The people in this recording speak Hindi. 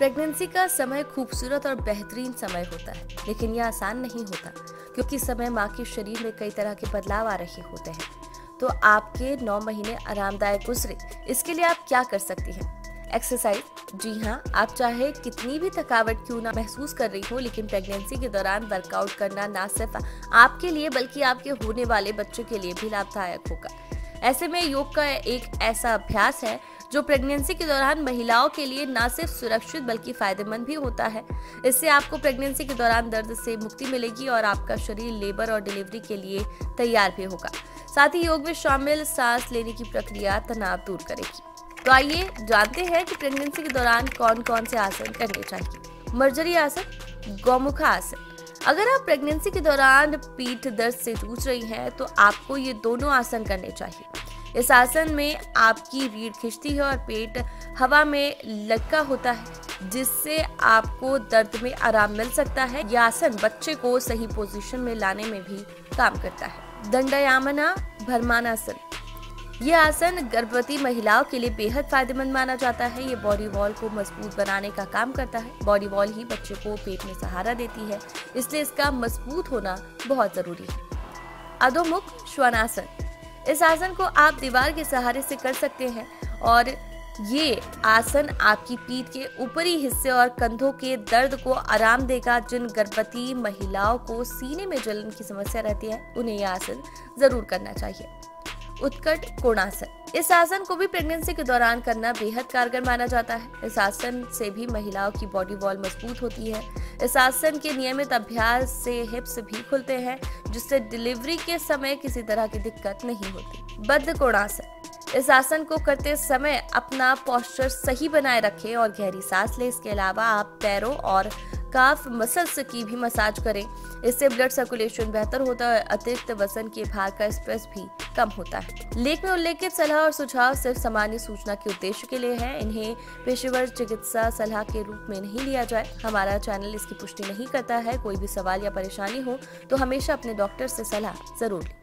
प्रेगनेंसी का समय खूबसूरत और बेहतरीन समय होता है, लेकिन यह आसान नहीं होता क्योंकि समय मां के शरीर में कई तरह के बदलाव आ रहे होते हैं। तो आपके 9 महीने आरामदायक गुजरे, इसके लिए आप क्या कर सकती हैं? एक्सरसाइज। जी हाँ, आप चाहे कितनी भी थकावट क्यों ना महसूस कर रही हो, लेकिन प्रेगनेंसी के दौरान वर्कआउट करना ना सिर्फ आपके लिए बल्कि आपके होने वाले बच्चे के लिए भी लाभदायक होगा। ऐसे में योग का एक ऐसा अभ्यास है जो प्रेगनेंसी के दौरान महिलाओं के लिए ना सिर्फ सुरक्षित बल्कि फायदेमंद भी होता है। इससे आपको प्रेगनेंसी के दौरान दर्द से मुक्ति मिलेगी और आपका शरीर लेबर और डिलीवरी के लिए तैयार भी होगा। साथ ही योग में शामिल सांस लेने की प्रक्रिया तनाव दूर करेगी। तो आइए जानते हैं कि प्रेगनेंसी के दौरान कौन कौन से आसन करने चाहिए। मर्जरी आसन, गौमुख आसन। अगर आप प्रेगनेंसी के दौरान पीठ दर्द से जूझ रही हैं तो आपको ये दोनों आसन करने चाहिए। इस आसन में आपकी रीढ़ खिंचती है और पेट हवा में लटका होता है, जिससे आपको दर्द में आराम मिल सकता है। यह आसन बच्चे को सही पोजीशन में लाने में भी काम करता है। दंडायमना भ्रमणासन। यह आसन गर्भवती महिलाओं के लिए बेहद फायदेमंद माना जाता है। ये बॉडी वॉल को मजबूत बनाने का काम करता है। बॉडी वॉल ही बच्चे को पेट में सहारा देती है, इसलिए इसका मजबूत होना बहुत जरूरी है। अधोमुख श्वानासन। इस आसन को आप दीवार के सहारे से कर सकते हैं और ये आसन आपकी पीठ के ऊपरी हिस्से और कंधों के दर्द को आराम देगा। जिन गर्भवती महिलाओं को सीने में जलन की समस्या रहती है उन्हें यह आसन जरूर करना चाहिए। उत्कट कोणासन। इस आसन को भी प्रेगनेंसी के दौरान करना बेहद कारगर माना जाता है। इस आसन से भी महिलाओं की बॉडी वॉल मजबूत होती है। इस आसन के नियमित अभ्यास से हिप्स भी खुलते हैं, जिससे डिलीवरी के समय किसी तरह की दिक्कत नहीं होती। बद्ध कोणासन। इस आसन को करते समय अपना पोस्चर सही बनाए रखें और गहरी सांस लें। इसके अलावा आप पैरों और काफ मसल्स की भी मसाज करें, इससे ब्लड सर्कुलेशन बेहतर होता है और अतिरिक्त वजन के भार का स्ट्रेस भी कम होता है। लेख में उल्लेखित सलाह और सुझाव सिर्फ सामान्य सूचना के उद्देश्य के लिए हैं। इन्हें पेशेवर चिकित्सा सलाह के रूप में नहीं लिया जाए। हमारा चैनल इसकी पुष्टि नहीं करता है। कोई भी सवाल या परेशानी हो तो हमेशा अपने डॉक्टर से सलाह जरूर लें।